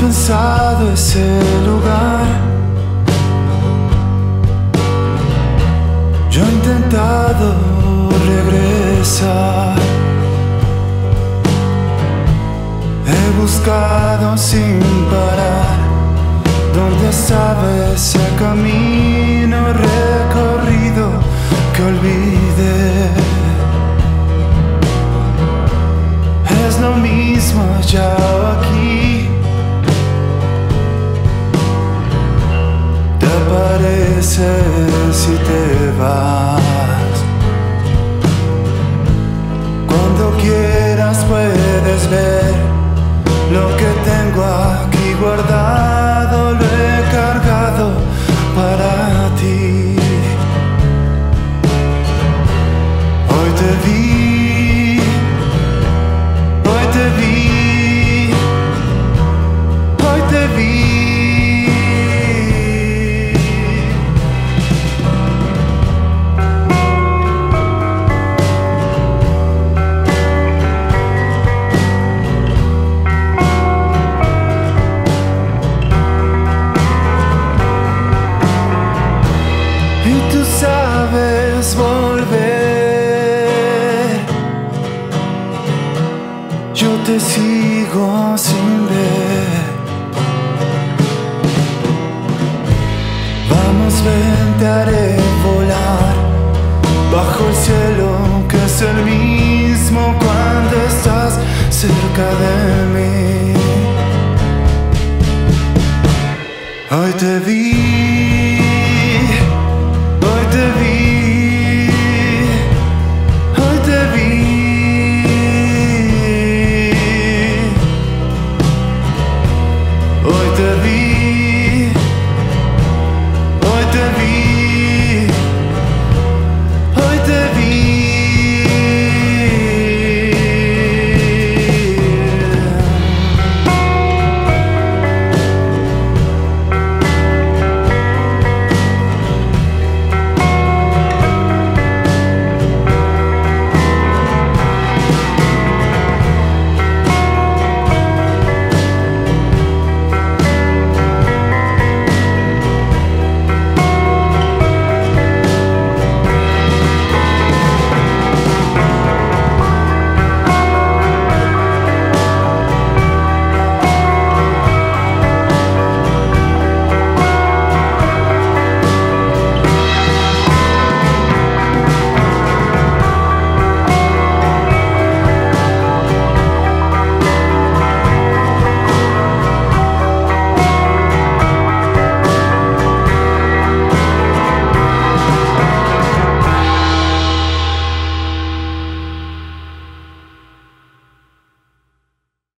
pensado ese lugar. Yo he intentado regresar, he buscado sin parar donde sabe ese camino recorrido que olvidé. Es lo mismo allá o aquí, te apareces y te vas. Cuando quieras puedes ver lo que tengo aquí guardado, lo he cargado para ti. Hoy te vi. Sabes volver, yo te sigo sin ver. Vamos, ven, te haré volar bajo el cielo que es el mismo cuando estás cerca de mí. Hoy te vi. Hoy te vi.